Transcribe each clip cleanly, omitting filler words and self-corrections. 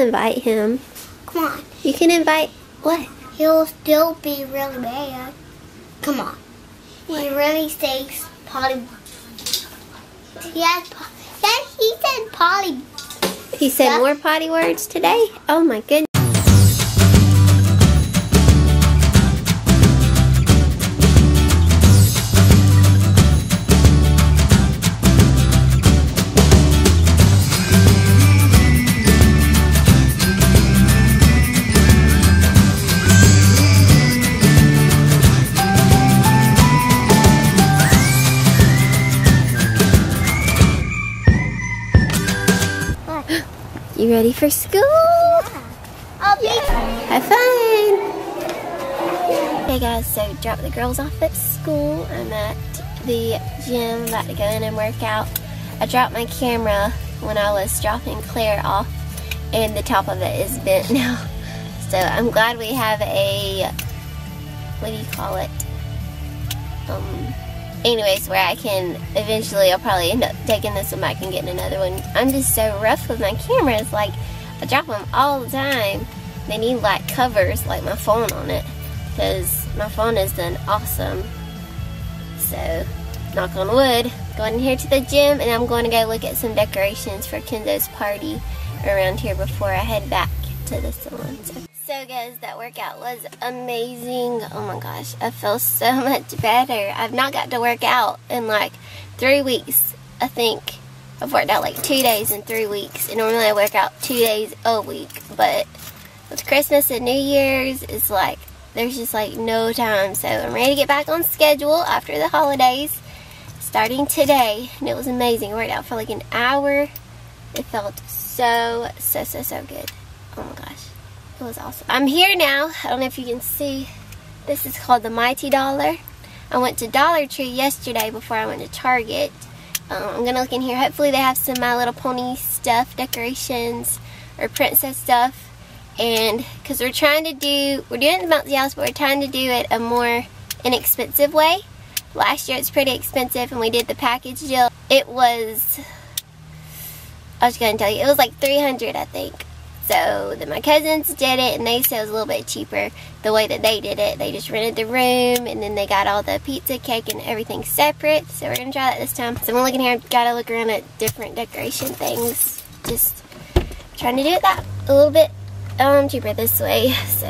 invite him. Come on. You can invite what? He'll still be really bad. Come on. What? He really thinks Polly. He said Polly. He said more potty words today? Oh my goodness. You ready for school? Yeah. Have fun! Okay guys, so dropped the girls off at school. I'm at the gym, about to go in and work out. I dropped my camera when I was dropping Claire off and the top of it is bent now. So I'm glad we have a, what do you call it? Anyways, where I can, eventually I'll probably end up taking this one back and getting another one. I'm just so rough with my cameras, like, I drop them all the time. They need, like, covers, like my phone on it, because my phone has done awesome. So, knock on wood, going in here to the gym, and I'm going to go look at some decorations for Kenzo's party around here before I head back to the salon. So guys, that workout was amazing. Oh my gosh, I feel so much better. I've not got to work out in like 3 weeks, I think. I've worked out like 2 days in 3 weeks, and normally I work out 2 days a week, but with Christmas and New Year's, it's like, there's just like no time. So I'm ready to get back on schedule after the holidays, starting today, and it was amazing. I worked out for like an hour. It felt so, so, so, so good. Oh my gosh. It was awesome. I'm here now. I don't know if you can see. This is called the Mighty Dollar. I went to Dollar Tree yesterday before I went to Target. I'm going to look in here. Hopefully they have some My Little Pony stuff, decorations, or princess stuff. And because we're doing it in Mount Zion's, but we're trying to do it a more inexpensive way. Last year it's pretty expensive and we did the package deal. It was, I was going to tell you, it was like $300, I think. So then my cousins did it, and they said it was a little bit cheaper the way that they did it. They just rented the room, and then they got all the pizza, cake, and everything separate. So we're going to try that this time. So I'm looking here. I've got to look around at different decoration things. Just trying to do it that a little bit cheaper this way. So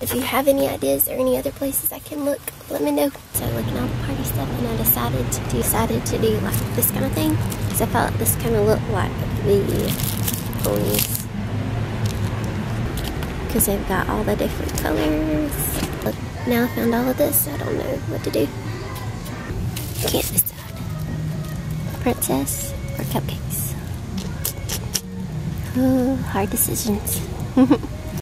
if you have any ideas or any other places I can look, let me know. So I'm looking at all the party stuff, and I decided to do like this kind of thing. Because I felt this kind of looked like the ponies. Because they've got all the different colors. Look, now I found all of this. I don't know what to do. Can't decide. Princess or cupcakes? Oh, hard decisions.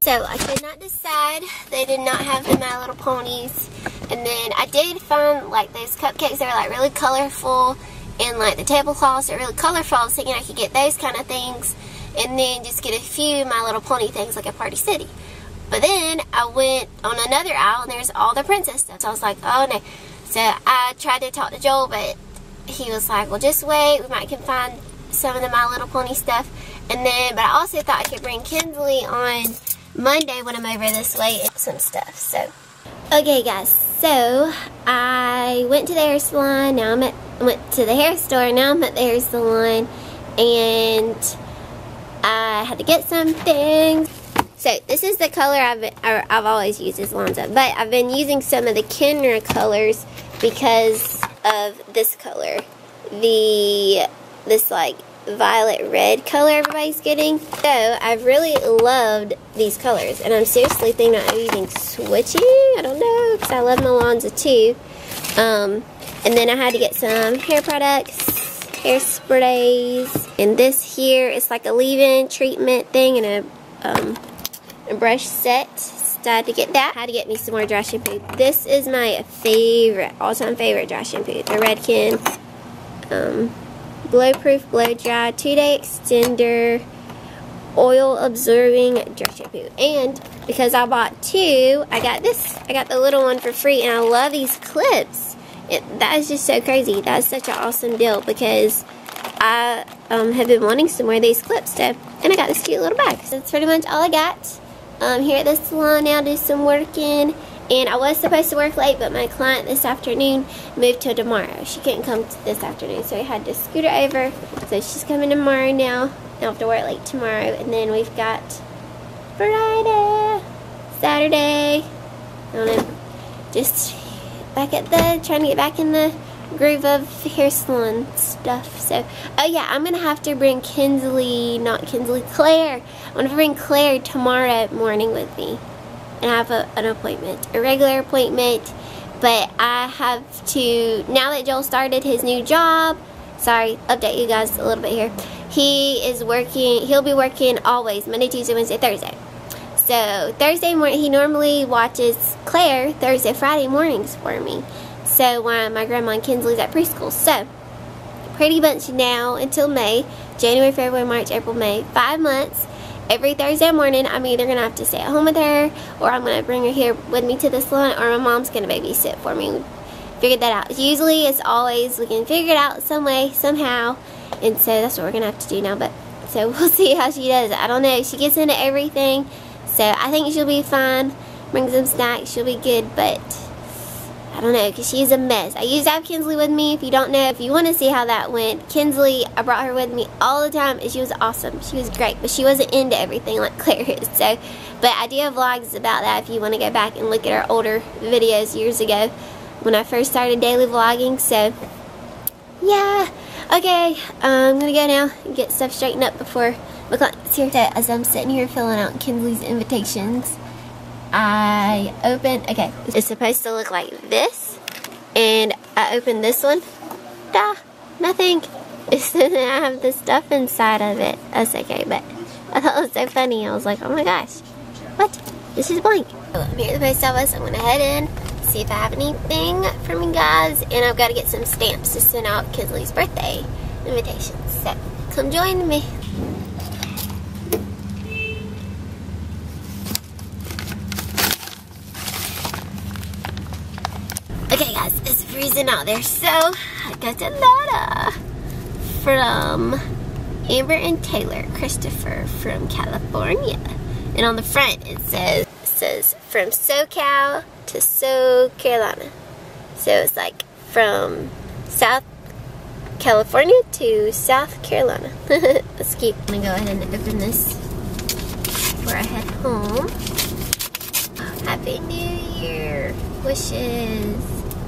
So I could not decide. They did not have the My Little Ponies. And then I did find like those cupcakes that were like really colorful. And like the tablecloths are really colorful. I was thinking I could get those kind of things. And then just get a few My Little Pony things like at Party City. But then I went on another aisle and there's all the princess stuff. So I was like, oh no. So I tried to talk to Joel, but he was like, well, just wait. We might can find some of the My Little Pony stuff. And then, but I also thought I could bring Kinsley on Monday when I'm over this way and some stuff. So, okay guys. So I went to the hair salon. Now I went to the hair store. Now I'm at the hair salon. And I had to get some things. So this is the color I've always used as Lonza, but I've been using some of the Kenra colors because of this color, this like violet red color everybody's getting. So I've really loved these colors, and I'm seriously thinking about using switching. I don't know, because I love my Lonza too. And then I had to get some hair products. Hairsprays, and this here is like a leave-in treatment thing and a brush set. So I had to get that. I had to get me some more dry shampoo. This is my favorite, all-time favorite dry shampoo, the Redken Blowproof Blow Dry 2-Day Extender Oil Absorbing Dry Shampoo. And because I bought two, I got this. I got the little one for free, and I love these clips. That is just so crazy. That's such an awesome deal because I have been wanting some more of these clips to And I got this cute little bag. So that's pretty much all I got. Here at the salon now, do some working. And I was supposed to work late, but my client this afternoon moved till tomorrow. She couldn't come this afternoon, so we had to scoot her over. So she's coming tomorrow now. I'll have to work late tomorrow. And then we've got Friday, Saturday. I don't know. Just back at the, trying to get back in the groove of hair salon stuff. So, oh yeah, I'm going to have to bring Claire. I'm going to bring Claire tomorrow morning with me. And I have an appointment, a regular appointment, but I have to, now that Joel started his new job, sorry, update you guys a little bit here. He is working, he'll be working always, Monday, Tuesday, Wednesday, Thursday. So Thursday morning, he normally watches Claire Thursday, Friday mornings for me. So my grandma and Kinsley's at preschool. So pretty much now until May, January, February, March, April, May, 5 months. Every Thursday morning, I'm either going to have to stay at home with her, or I'm going to bring her here with me to the salon, or my mom's going to babysit for me. We figured that out. Usually, it's always, we can figure it out some way, somehow, and so that's what we're going to have to do now, but, so we'll see how she does. I don't know. She gets into everything, so I think she'll be fine. Bring some snacks. She'll be good, but I don't know, because she's a mess. I used to have Kinsley with me. If you don't know, if you want to see how that went, Kinsley, I brought her with me all the time, and she was awesome. She was great, but she wasn't into everything like Claire is. So, but I do have vlogs about that if you want to go back and look at our older videos years ago when I first started daily vlogging. So, yeah. Okay, I'm going to go now and get stuff straightened up before my client's here. So, as I'm sitting here filling out Kinsley's invitations, I open, okay, it's supposed to look like this, and I open this one, da, nothing, it's, I have the stuff inside of it, that's okay, but I thought it was so funny, I was like, oh my gosh, what, this is blank. I'm here at the post office, I'm going to head in, see if I have anything for me guys, and I've got to get some stamps to send out Kinsley's birthday invitations, so come join me. Okay guys, it's freezing out there, so I got a letter from Amber and Taylor Christopher from California. And on the front it says from SoCal to South Carolina. So it's like from South California to South Carolina. Let's keep, I'm gonna go ahead and open this before I head home. Happy New Year wishes.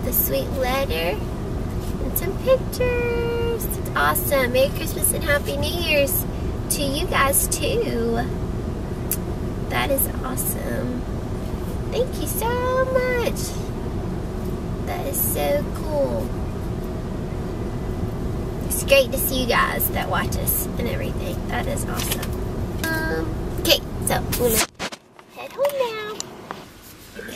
The sweet letter and some pictures. It's awesome. Merry Christmas and Happy New Year's to you guys too. That is awesome. Thank you so much. That is so cool. It's great to see you guys that watch us and everything. That is awesome. Okay, so we're gonna head home now.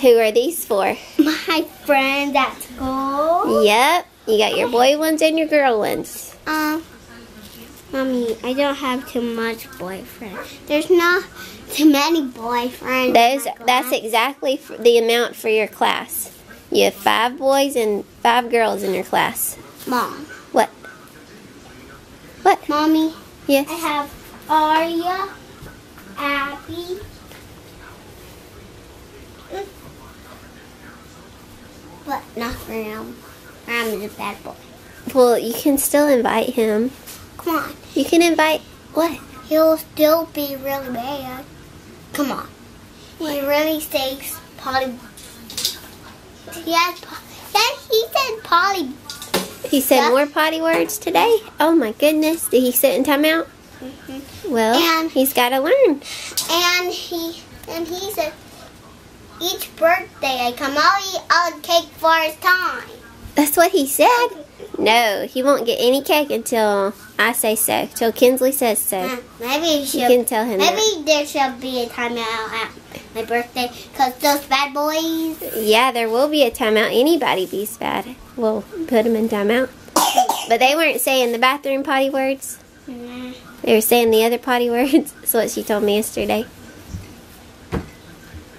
Who are these for? My friend at school. Yep. You got your boy ones and your girl ones. Mommy, I don't have too much boyfriend. There's not too many boyfriends. That's exactly the amount for your class. You have 5 boys and 5 girls in your class. Mom. What? What? Mommy. Yes. I have Aria, Abby. But not for him. Ram is a bad boy. Well, you can still invite him. Come on. You can invite what? He'll still be really bad. Come on. What? He really thinks potty. Yes. Then he said potty. He said more potty words today. Oh my goodness! Did he sit in timeout? Mm-hmm. Well, and he's got to learn. And he said. Each birthday I come, I'll eat all the cake for his time. That's what he said? No, he won't get any cake until I say so, till Kinsley says so. Maybe you can tell him maybe that. There should be a timeout at my birthday, because those bad boys. Yeah, there will be a timeout. Anybody be's bad. We'll put them in timeout. But they weren't saying the bathroom potty words. Nah. They were saying the other potty words. That's what she told me yesterday.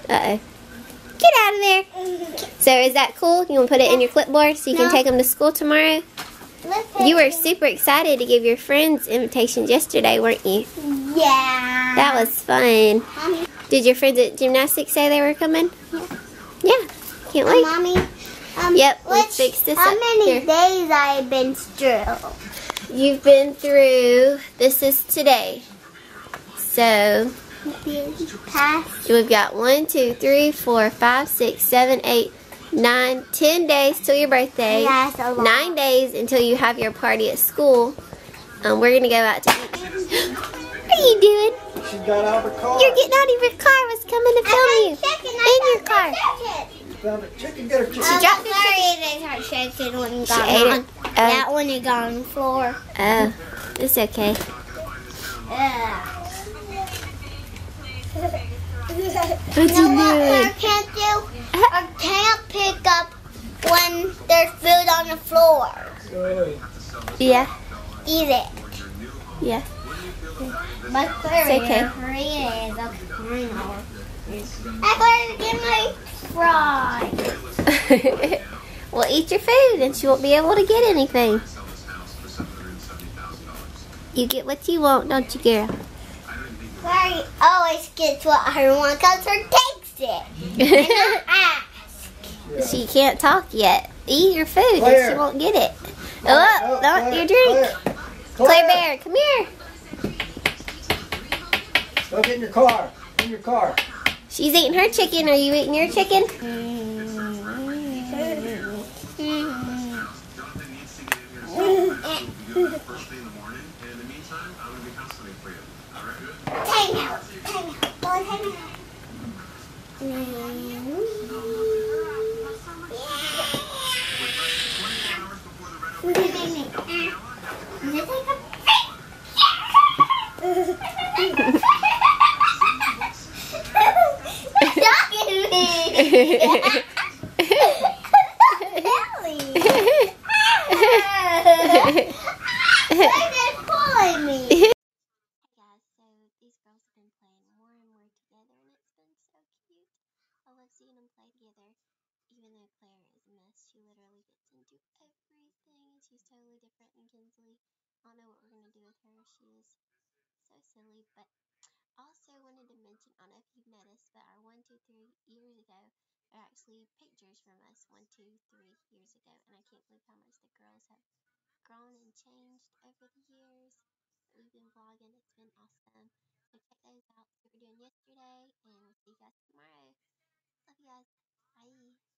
Uh-oh. Get out of there. So is that cool? You want to put it in your clipboard so you can take them to school tomorrow? You were super excited to give your friends invitations yesterday, weren't you? Yeah. That was fun. Mommy. Did your friends at gymnastics say they were coming? Yeah. Yeah. Can't wait. Mommy. Yep. Let's fix this up. How many days I've been through? You've been through. This is today. So. We've got 1, 2, 3, 4, 5, 6, 7, 8, 9, 10 days till your birthday. Yeah, so 9 days until you have your party at school. We're gonna go out to eat. What are you doing? She got out of her car. You're getting out of your car. I was coming to film you. In your car. You found a chicken. Get her chicken. She dropped her chicken. Her chicken when it got on. That one it got on the floor. Oh, it's okay. What you doing? What I can't do? I can't pick up when there's food on the floor. Yeah. Eat it. Yeah. But Clary is a criminal. I gotta get my fries. Well, eat your food and she won't be able to get anything. You get what you want, don't you, girl? Clary always gets what her wants because her takes it. And I ask. Yeah. She can't talk yet. Eat your food and she won't get it. Oh, not your drink. Claire Bear, come here. Go get in your car. In your car. She's eating her chicken. Are you eating your chicken? Time out. Time out. Go time out. Yesterday, and we'll see you guys tomorrow. Love you guys. Bye.